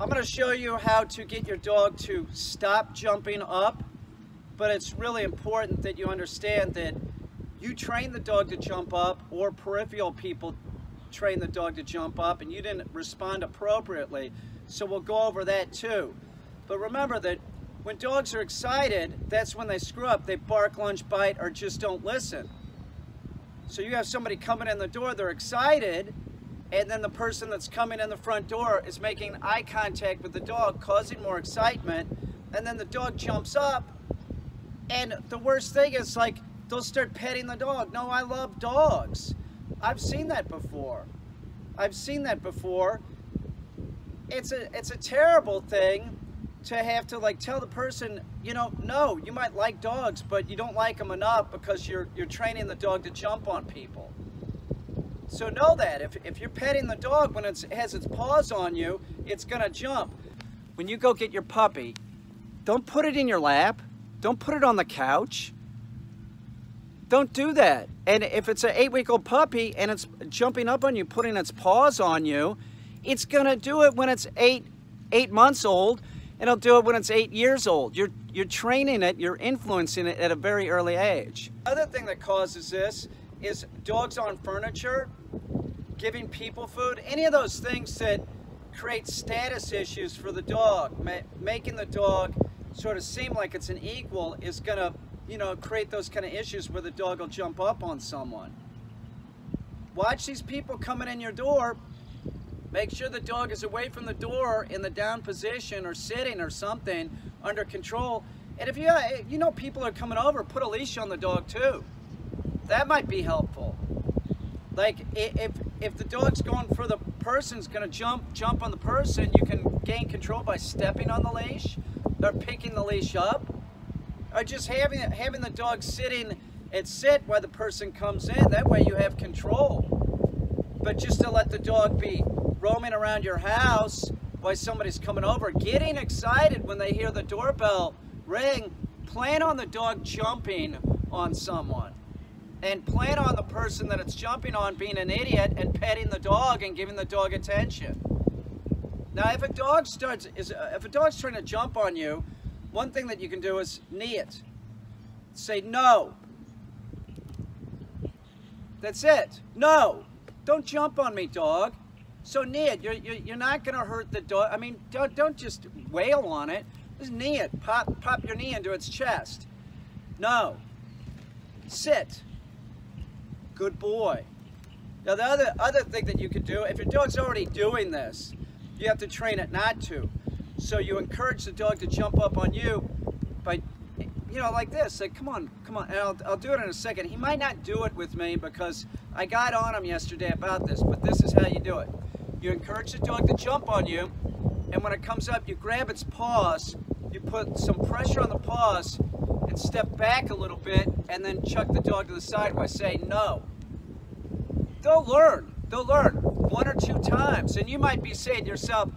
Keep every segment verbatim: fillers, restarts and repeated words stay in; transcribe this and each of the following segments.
I'm going to show you how to get your dog to stop jumping up, but it's really important that you understand that you train the dog to jump up, or peripheral people train the dog to jump up, and you didn't respond appropriately. So we'll go over that too. But remember that when dogs are excited, that's when they screw up. They bark, lunge, bite, or just don't listen. So you have somebody coming in the door, they're excited, and then the person that's coming in the front door is making eye contact with the dog, causing more excitement, and then the dog jumps up, and the worst thing is, like, they'll start petting the dog. No, I love dogs. I've seen that before. I've seen that before. It's a, it's a terrible thing to have to, like, tell the person, you know, no, you might like dogs, but you don't like them enough because you're, you're training the dog to jump on people. So know that if, if you're petting the dog when it's, it has its paws on you, it's gonna jump. When you go get your puppy, don't put it in your lap. Don't put it on the couch. Don't do that. And if it's an eight-week-old puppy and it's jumping up on you, putting its paws on you, it's gonna do it when it's eight, eight months old, and it'll do it when it's eight years old. You're, you're training it, you're influencing it at a very early age. Another thing that causes this is dogs on furniture, giving people food, any of those things that create status issues for the dog. Ma making the dog sort of seem like it's an equal is gonna, you know, create those kind of issues where the dog will jump up on someone. Watch these people coming in your door. Make sure the dog is away from the door in the down position or sitting or something, under control. And if you, you know people are coming over, put a leash on the dog too. That might be helpful. Like, if, if the dog's going for the person's gonna jump, jump on the person, you can gain control by stepping on the leash or picking the leash up, or just having, having the dog sitting and sit while the person comes in. That way you have control. But just to let the dog be roaming around your house while somebody's coming over, getting excited when they hear the doorbell ring, plan on the dog jumping on someone. And plan on the person that it's jumping on being an idiot and petting the dog and giving the dog attention. Now, if a dog starts, is, if a dog's trying to jump on you, one thing that you can do is knee it. Say no. That's it. No, don't jump on me, dog. So knee it. You're, you're, you're not going to hurt the dog. I mean, don't, don't just wail on it. Just knee it. Pop, pop your knee into its chest. No. Sit. Good boy. Now the other, other thing that you can do, if your dog's already doing this, you have to train it not to. So you encourage the dog to jump up on you by, you know, like this, like, come on, come on, and I'll, I'll do it in a second. He might not do it with me because I got on him yesterday about this, but this is how you do it. You encourage the dog to jump on you, and when it comes up, you grab its paws, you put some pressure on the paws, and step back a little bit, and then chuck the dog to the side by saying no. They'll learn. They'll learn one or two times. And you might be saying to yourself,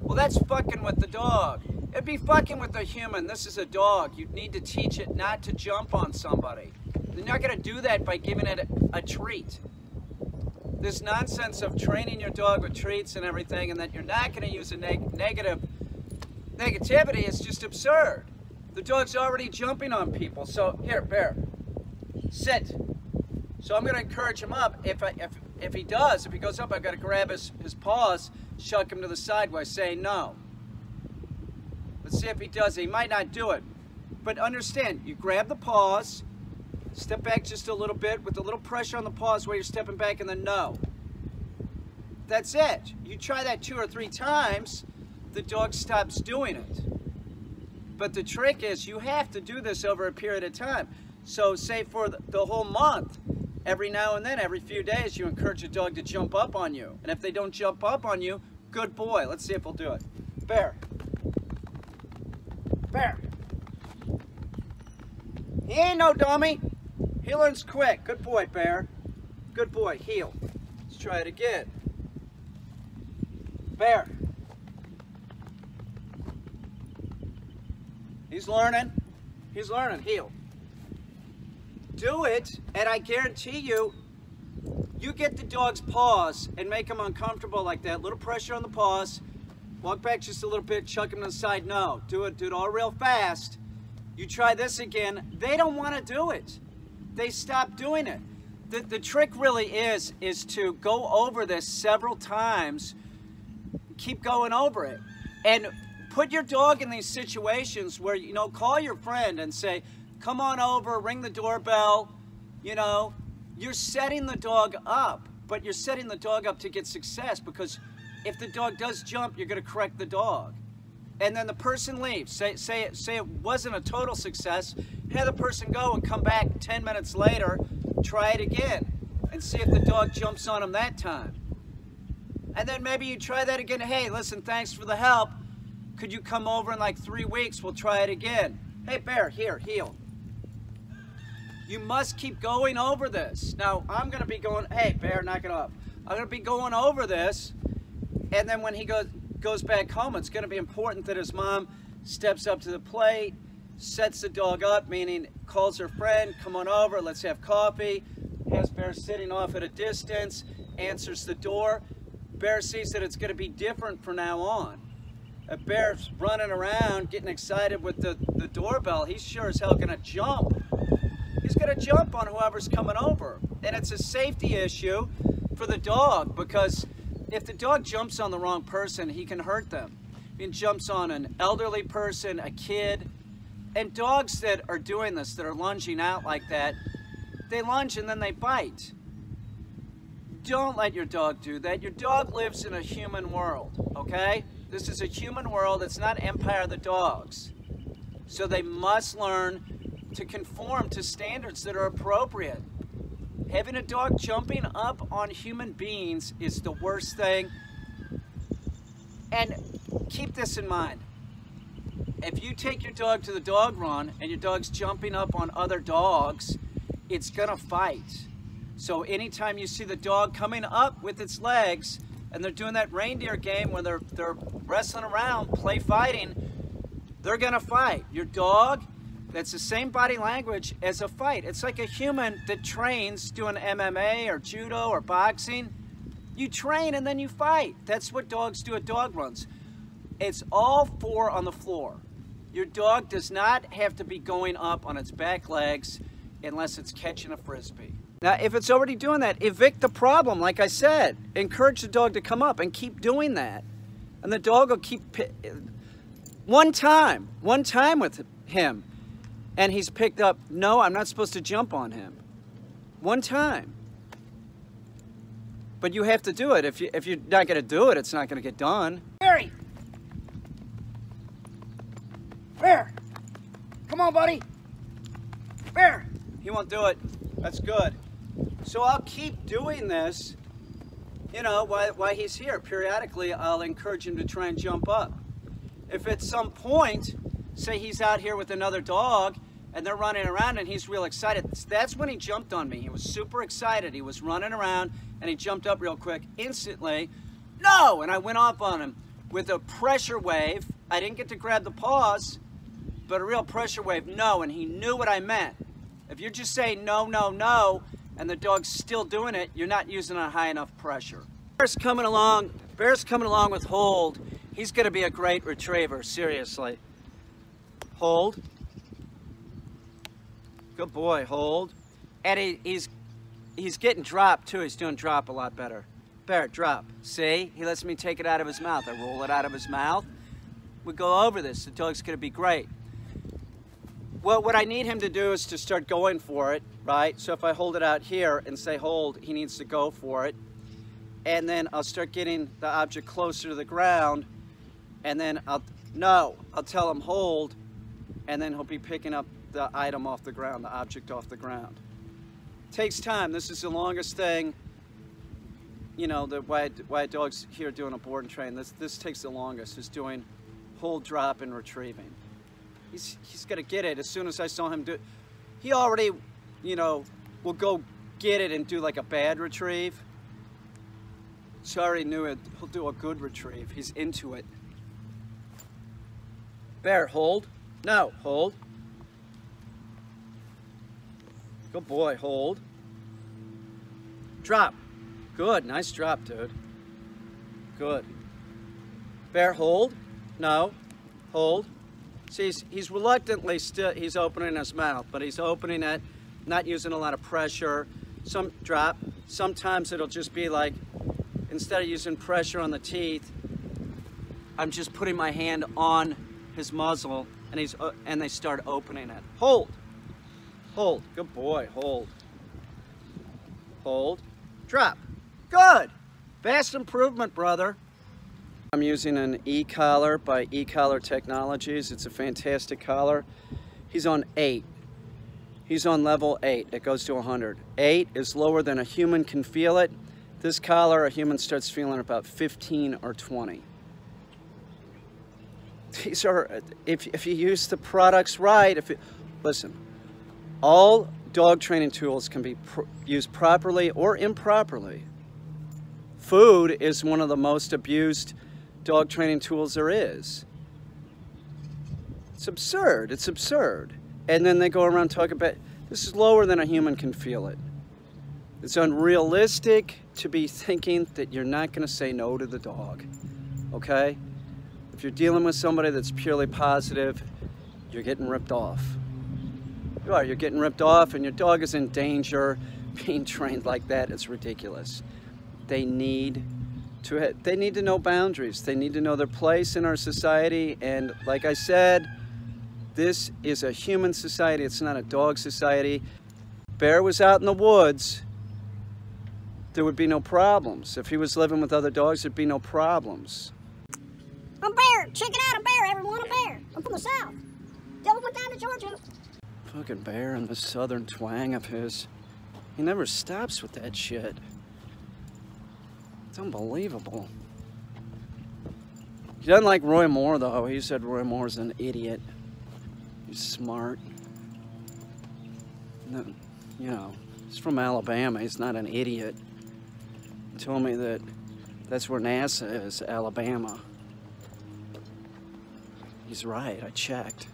well, that's fucking with the dog. It'd be fucking with the human. This is a dog. You need to teach it not to jump on somebody. You're not going to do that by giving it a, a treat. This nonsense of training your dog with treats and everything, and that you're not going to use a neg negative negativity is just absurd. The dog's already jumping on people. So here, Bear, sit. So I'm going to encourage him up. If, I, if, if he does, if he goes up, I've got to grab his, his paws, chuck him to the side by saying no. Let's see if he does. He might not do it. But understand, you grab the paws, step back just a little bit with a little pressure on the paws while you're stepping back, and then no. That's it. You try that two or three times, the dog stops doing it. But the trick is you have to do this over a period of time. So say for the whole month, every now and then, every few days, you encourage a dog to jump up on you. And if they don't jump up on you, good boy. Let's see if we'll do it. Bear. Bear. He ain't no dummy. He learns quick. Good boy, Bear. Good boy. Heel. Let's try it again. Bear. He's learning. He's learning. Heel. Do it, and I guarantee you, you get the dog's paws and make them uncomfortable like that. Little pressure on the paws. Walk back just a little bit, chuck him to the side. No, do it, dude, all real fast. You try this again. They don't want to do it. They stop doing it. The, the trick really is, is to go over this several times, keep going over it, and put your dog in these situations where, you know, call your friend and say, come on over, ring the doorbell, you know. You're setting the dog up, but you're setting the dog up to get success, because if the dog does jump, you're going to correct the dog. And then the person leaves. Say, say, say it wasn't a total success. Have the person go and come back ten minutes later, try it again, and see if the dog jumps on him that time. And then maybe you try that again. Hey, listen, thanks for the help. Could you come over in like three weeks? We'll try it again. Hey, Bear, here, heel. You must keep going over this. Now, I'm going to be going, hey, Bear, knock it off. I'm going to be going over this, and then when he goes, goes back home, it's going to be important that his mom steps up to the plate, sets the dog up, meaning calls her friend, come on over, let's have coffee, has Bear sitting off at a distance, answers the door. Bear sees that it's going to be different from now on. A bear's running around, getting excited with the, the doorbell. He's sure as hell going to jump. He's going to jump on whoever's coming over. And it's a safety issue for the dog, because if the dog jumps on the wrong person, he can hurt them. He jumps on an elderly person, a kid. And dogs that are doing this, that are lunging out like that, they lunge and then they bite. Don't let your dog do that. Your dog lives in a human world, okay? This is a human world. It's not Empire of the Dogs. So they must learn to conform to standards that are appropriate. Having a dog jumping up on human beings is the worst thing. And keep this in mind. If you take your dog to the dog run and your dog's jumping up on other dogs, it's gonna fight. So anytime you see the dog coming up with its legs and they're doing that reindeer game where they're, they're wrestling around, play fighting, they're gonna fight. Your dog, that's the same body language as a fight. It's like a human that trains doing M M A or judo or boxing. You train and then you fight. That's what dogs do at dog runs. It's all four on the floor. Your dog does not have to be going up on its back legs unless it's catching a Frisbee. Now, if it's already doing that, evict the problem, like I said. Encourage the dog to come up and keep doing that. And the dog will keep, one time, one time with him, and he's picked up, no, I'm not supposed to jump on him. One time. But you have to do it. If, you, if you're not gonna do it, it's not gonna get done. Barry! Bear! Come on, buddy! Bear! He won't do it. That's good. So I'll keep doing this, you know, while, while he's here. Periodically, I'll encourage him to try and jump up. If at some point, say he's out here with another dog, and they're running around and he's real excited, that's when he jumped on me. He was super excited. He was running around, and he jumped up real quick. Instantly, no! And I went off on him with a pressure wave. I didn't get to grab the paws, but a real pressure wave, no, and he knew what I meant. If you're just saying no, no, no, and the dog's still doing it, you're not using a high enough pressure. Bear's coming along, Bear's coming along with hold. He's gonna be a great retriever, seriously. Hold. Good boy, hold. And he, he's, he's getting dropped too, he's doing drop a lot better. Bear, drop, see? He lets me take it out of his mouth. I roll it out of his mouth. We go over this, the dog's gonna be great. Well, what I need him to do is to start going for it, right? So if I hold it out here and say hold, he needs to go for it. And then I'll start getting the object closer to the ground. And then I'll, no, I'll tell him hold. And then he'll be picking up the item off the ground, the object off the ground. Takes time. This is the longest thing, you know, the, why, why a dog's here doing a board and train. This, this takes the longest, is doing hold, drop, and retrieving. He's, he's gonna get it as soon as I saw him do it. He already, you know, will go get it and do like a bad retrieve. So I already knew it, he'll do a good retrieve. He's into it. Bear, hold. No, hold. Good boy, hold. Drop. Good, nice drop, dude. Good. Bear, hold. No. Hold. See, he's, he's reluctantly still, he's opening his mouth, but he's opening it, not using a lot of pressure. Some drop. Sometimes it'll just be like, instead of using pressure on the teeth, I'm just putting my hand on his muzzle, and he's uh, and they start opening it. Hold. Hold. Good boy. Hold. Hold. Drop. Good. Vast improvement, brother. I'm using an E-Collar by E-Collar Technologies. It's a fantastic collar. He's on eight. He's on level eight. It goes to one hundred. Eight is lower than a human can feel it. This collar, a human starts feeling about fifteen or twenty. These are, if, if you use the products right, if you, listen, all dog training tools can be pr used properly or improperly. Food is one of the most abused dog training tools there is. It's absurd. It's absurd. And then they go around talking about, this is lower than a human can feel it. It's unrealistic to be thinking that you're not going to say no to the dog, okay? If you're dealing with somebody that's purely positive, you're getting ripped off. You are. You're getting ripped off, and your dog is in danger. Being trained like that, it's ridiculous. They need to, they need to know boundaries. They need to know their place in our society. And like I said, this is a human society. It's not a dog society. Bear was out in the woods, there would be no problems. If he was living with other dogs, there'd be no problems. A bear! Check it out, a bear, everyone, a bear! I'm from the South. Tell them what time to Georgia. Fucking Bear and the southern twang of his. He never stops with that shit. It's unbelievable. He doesn't like Roy Moore, though. He said Roy Moore's an idiot. He's smart. No, you know, he's from Alabama. He's not an idiot. He told me that that's where NASA is, Alabama. He's right. I checked.